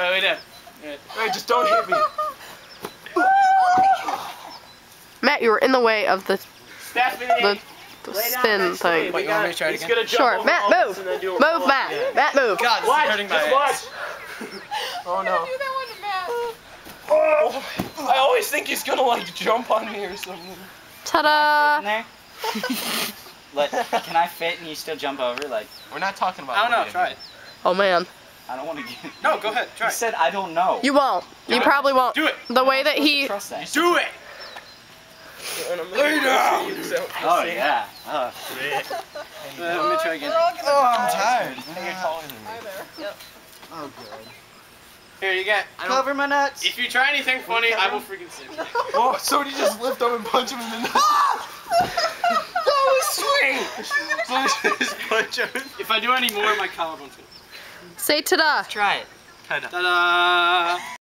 Alright, lay down. Alright, just don't hit me. Matt, you were in the way of the spin thing. Wait, you want me to try it again? Sure, Matt, move! Move, Matt! Yeah. Matt, move! God, this is hurting my ass. Oh no. Do that one to Matt. Oh, I always think he's gonna like jump on me or something. Ta-da! Like, can I fit and you still jump over? Like, we're not talking about. I don't know. Try it. Oh man. I don't want to get. No, go ahead. Try. You said I don't know. You won't. You probably won't. Do it. The way that he. Trust that. Do it. Lay down. Oh yeah. Let me try again. Oh, I'm tired. You're taller than me. Hi there. Yep. Oh god. Here you get. Cover my nuts. If you try anything funny, I will freaking save you. Oh, somebody just lift up and punch him in the nuts. If I do any more, my collarbone's gonna. Say ta-da. Try it. Ta-da. Ta-da.